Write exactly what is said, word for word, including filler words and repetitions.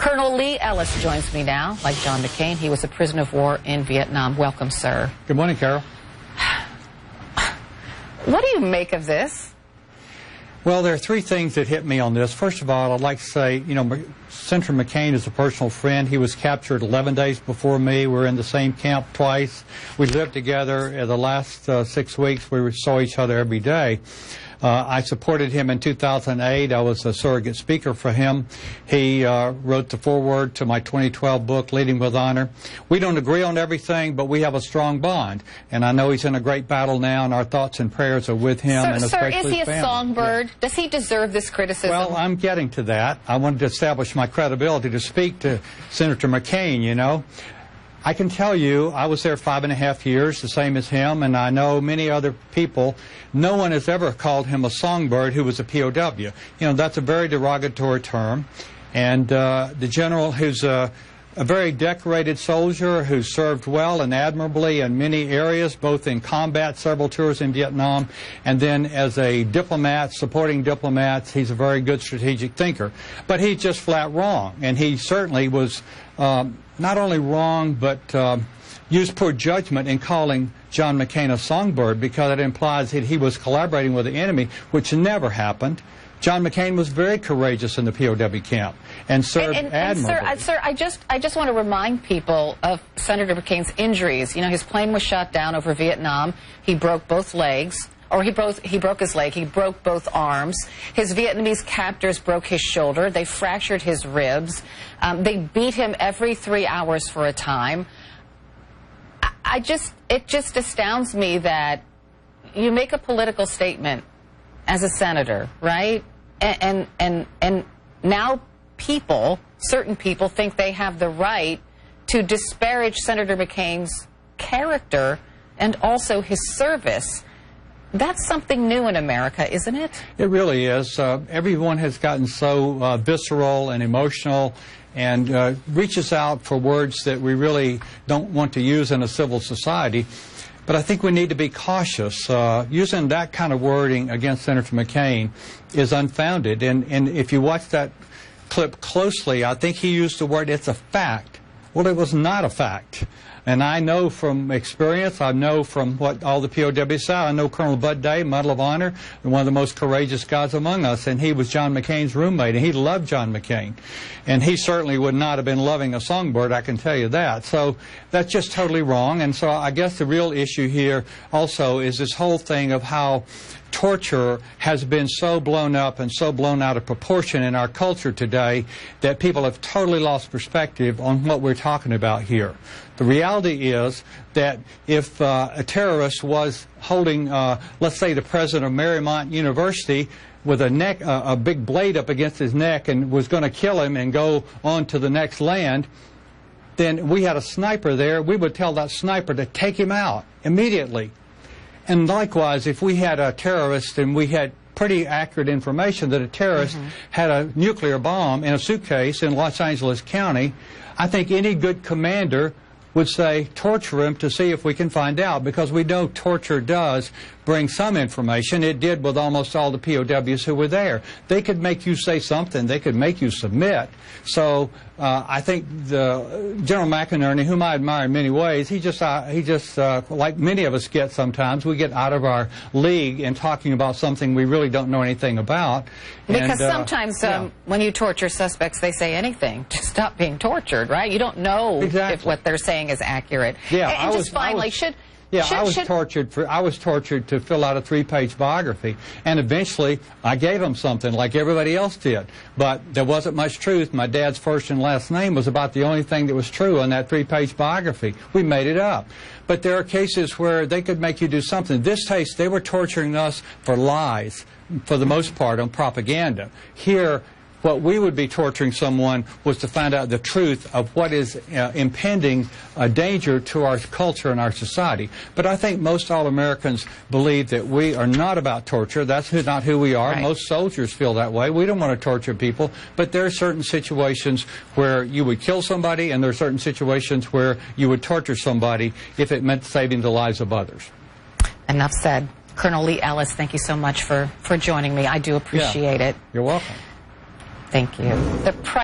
Colonel Lee Ellis joins me now. Like John McCain, he was a prisoner of war in Vietnam. Welcome, sir. Good morning, Carol. What do you make of this? Well, there are three things that hit me on this. First of all, I'd like to say, you know, Senator McCain is a personal friend. He was captured eleven days before me. We were in the same camp twice. We lived together the last uh, six weeks. We saw each other every day. Uh, I supported him in two thousand eight. I was a surrogate speaker for him. He uh, wrote the foreword to my twenty twelve book, Leading with Honor. We don't agree on everything, but we have a strong bond. And I know he's in a great battle now, and our thoughts and prayers are with him. Sir, and especially sir, is he a family. songbird? Yeah. Does he deserve this criticism? Well, I'm getting to that. I wanted to establish my credibility to speak to Senator McCain, you know. I can tell you, I was there five and a half years, the same as him, and I know many other people. No one has ever called him a songbird who was a P O W. You know, that's a very derogatory term. And uh, the general, who's a, a very decorated soldier who served well and admirably in many areas, both in combat, several tours in Vietnam, and then as a diplomat, supporting diplomats, he's a very good strategic thinker. But he's just flat wrong, and he certainly was... Um, not only wrong, but uh, used poor judgment in calling John McCain a songbird, because it implies that he was collaborating with the enemy, which never happened. John McCain was very courageous in the P O W camp and served and, and, admirably. And, sir, I, sir I, just, I just want to remind people of Senator McCain's injuries. You know, his plane was shot down over Vietnam. He broke both legs. Or he broke, he broke his leg, he broke both arms. His Vietnamese captors broke his shoulder. They fractured his ribs. Um, they beat him every three hours for a time. I, I just, it just astounds me that you make a political statement as a senator, right? And, and, and, and now people, certain people, think they have the right to disparage Senator McCain's character and also his service. That's something new in America, isn't it? It really is. Uh, everyone has gotten so uh, visceral and emotional and uh, reaches out for words that we really don't want to use in a civil society. But I think we need to be cautious. Uh, using that kind of wording against Senator McCain is unfounded. And, and if you watch that clip closely, I think he used the word, it's a fact. Well, it was not a fact. And I know from experience, I know from what all the P O Ws say, I know Colonel Bud Day, Medal of Honor, one of the most courageous guys among us, and he was John McCain's roommate, and he loved John McCain. And he certainly would not have been loving a songbird, I can tell you that. So that's just totally wrong. And so I guess the real issue here also is this whole thing of how torture has been so blown up and so blown out of proportion in our culture today that people have totally lost perspective on what we're talking about here. The reality is that if uh, a terrorist was holding, uh, let's say, the president of Marymount University with a, neck, uh, a big blade up against his neck and was going to kill him and go on to the next land, then we had a sniper there. We would tell that sniper to take him out immediately. And likewise, if we had a terrorist and we had pretty accurate information that a terrorist mm-hmm. had a nuclear bomb in a suitcase in Los Angeles County, I think any good commander would say, torture him to see if we can find out, because we know torture does bring some information. It did with almost all the P O Ws who were there. They could make you say something. They could make you submit. So uh, I think the General McInerney, whom I admire in many ways, he just, uh, he just uh, like many of us get sometimes, we get out of our league in talking about something we really don't know anything about. Because and, uh, sometimes um, yeah. when you torture suspects, they say anything to stop being tortured, right? You don't know exactly if what they're saying is accurate. Yeah, and, and I just was, finally, I was, should yeah, should, I was should, tortured for I was tortured to fill out a three-page biography, and eventually I gave them something like everybody else did. But there wasn't much truth. My dad's first and last name was about the only thing that was true on that three-page biography. We made it up. But there are cases where they could make you do something. In this case, they were torturing us for lies, for the most part, on propaganda. Here, what we would be torturing someone was to find out the truth of what is uh, impending a danger to our culture and our society. But I think most all Americans believe that we are not about torture. That's who, not who we are. Right. Most soldiers feel that way. We don't want to torture people. But there are certain situations where you would kill somebody, and there are certain situations where you would torture somebody if it meant saving the lives of others. Enough said. Colonel Lee Ellis, thank you so much for, for joining me. I do appreciate yeah. it. You're welcome. Thank you. The